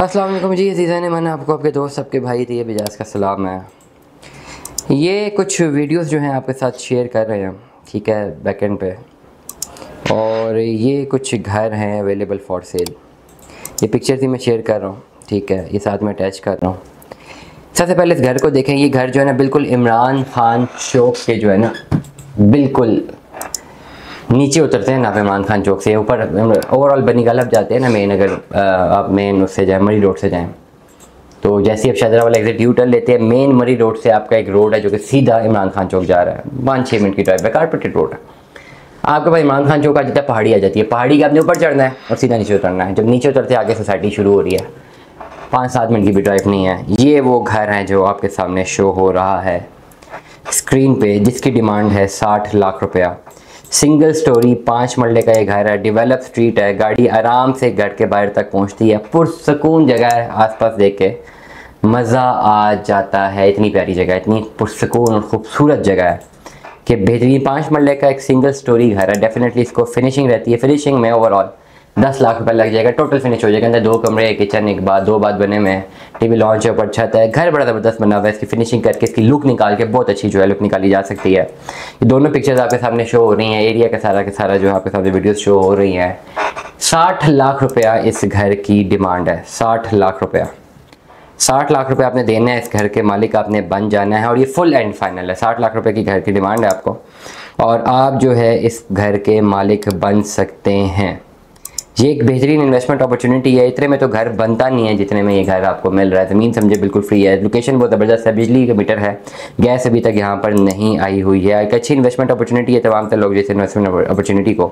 अस्सलाम वालेकुम जी अज़ीज़ान, मैंने आपको आपके दोस्त आपके भाई दिए बिजाज का सलाम है। ये कुछ वीडियोस जो हैं आपके साथ शेयर कर रहे हैं, ठीक है, बैकेंड पे। और ये कुछ घर हैं अवेलेबल फॉर सेल, ये पिक्चर्स ही मैं शेयर कर रहा हूँ, ठीक है, ये साथ में अटैच कर रहा हूँ। सबसे पहले इस घर को देखें। ये घर जो है ना बिल्कुल इमरान खान चौक के जो है ना बिल्कुल नीचे उतरते हैं ना इमरान खान चौक से, ऊपर ओवरऑल बनी गलब जाते हैं ना मेन, अगर आप मेन उससे जाएँ मरी रोड से जाएँ तो जैसे आप शाहजरा वाला एग्जिट यू टर्न लेते हैं, मेन मरी रोड से आपका एक रोड है जो कि सीधा इमरान खान चौक जा रहा है। 5-6 मिनट की ड्राइव है, कारपेटेड रोड है। आपके पास इमरान खान चौक आ जाता है, पहाड़ी आ जाती है, पहाड़ी के आपने ऊपर चढ़ना है और सीधा नीचे उतरना है। जब नीचे उतरते आगे सोसाइटी शुरू हो रही है, 5-7 मिनट की भी ड्राइव नहीं है। ये वो घर है जो आपके सामने शो हो रहा है स्क्रीन पे, जिसकी डिमांड है 60 लाख रुपया। सिंगल स्टोरी 5 मरले का ये घर है, डेवलप स्ट्रीट है, गाड़ी आराम से घर के बाहर तक पहुंचती है। पुरसकून जगह है, आसपास देख के मज़ा आ जाता है। इतनी प्यारी जगह, इतनी पुरसकून और ख़ूबसूरत जगह है कि बेहतरीन 5 मरले का एक सिंगल स्टोरी घर है। डेफिनेटली इसको फिनिशिंग रहती है, फिनिशिंग में ओवरऑल 10 लाख रुपये लग जाएगा, टोटल फिनिश हो जाएगा। अंदर 2 कमरे, एक किचन, एक बाथ, 2 बाथ बने हुए हैं, टीवी लॉन्च है, ऊपर छत है। घर बड़ा ज़बरदस्त बना हुआ है, इसकी फिनिशिंग करके इसकी लुक निकाल के बहुत अच्छी जो है लुक निकाली जा सकती है। ये दोनों पिक्चर्स आपके सामने शो हो रही हैं, एरिया का सारा जो है आपके सामने वीडियोज़ शो हो रही हैं। 60 लाख रुपया इस घर की डिमांड है, 60 लाख रुपया। 60 लाख रुपये आपने देना है, इस घर के मालिक आपने बन जाना है और ये फुल एंड फाइनल है। 60 लाख रुपये की घर की डिमांड है आपको और आप जो है इस घर के मालिक बन सकते हैं। ये एक बेहतरीन इन्वेस्टमेंट अपॉर्चुनिटी है। इतने में तो घर बनता नहीं है जितने में ये घर आपको मिल रहा है। ज़मीन समझे बिल्कुल फ्री है, लोकेशन बहुत ज़बरदस्त है, बिजली का मीटर है, गैस अभी तक यहाँ पर नहीं आई हुई है। एक अच्छी इन्वेस्टमेंट अपॉर्चुनिटी है, तमाम तरह लोग जिस इन्वेस्टमेंट अपॉर्चुनिटी को